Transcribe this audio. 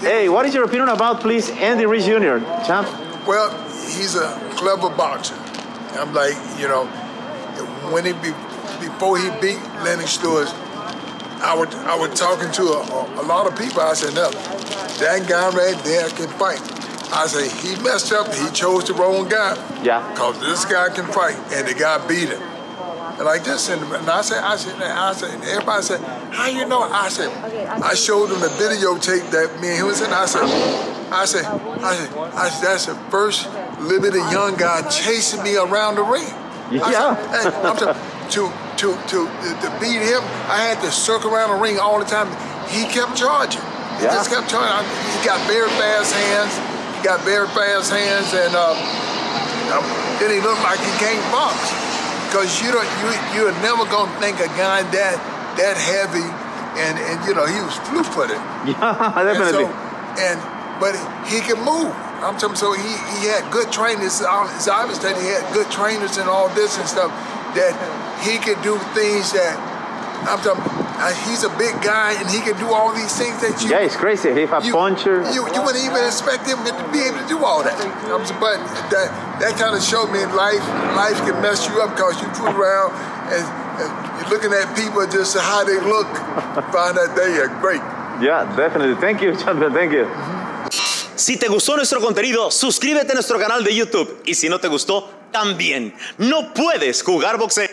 Hey, what is your opinion about, please, Andy Ruiz Jr., champ? Well, he's a clever boxer. I'm like, you know, when he before he beat Lenny Stewart, I was talking to a lot of people. I said, no, that guy right there can fight. I said, he messed up. He chose the wrong guy. Yeah. Because this guy can fight, and the guy beat him. And like this, and I said, and everybody said, how you know? I said, I showed him the videotape that me and him was in. I said, that's the first limited young guy chasing me around the ring. Yeah. Said, hey, I'm talking, to beat him, I had to circle around the ring all the time. He kept charging. He just kept charging. He got very fast hands. And then he looked like he can't box. Because you're never gonna think a guy that heavy, and you know, he was flu-footed. Yeah, definitely. But he can move. I'm telling you, so he had good trainers. It's obvious that he had good trainers and all this and stuff, that he could do things that, I'm talking, he's a big guy and he can do all these things that you... Yeah, it's crazy. He had a puncher. You wouldn't even expect him to be able to do all that. But that kind of showed me life can mess you up, because you fool around and you're looking at people just how they look, find out they are great. Yeah, definitely. Thank you, champion. Thank you. Si te gustó nuestro contenido, suscríbete a nuestro canal de YouTube. Y si no te gustó, también. No puedes jugar boxeo.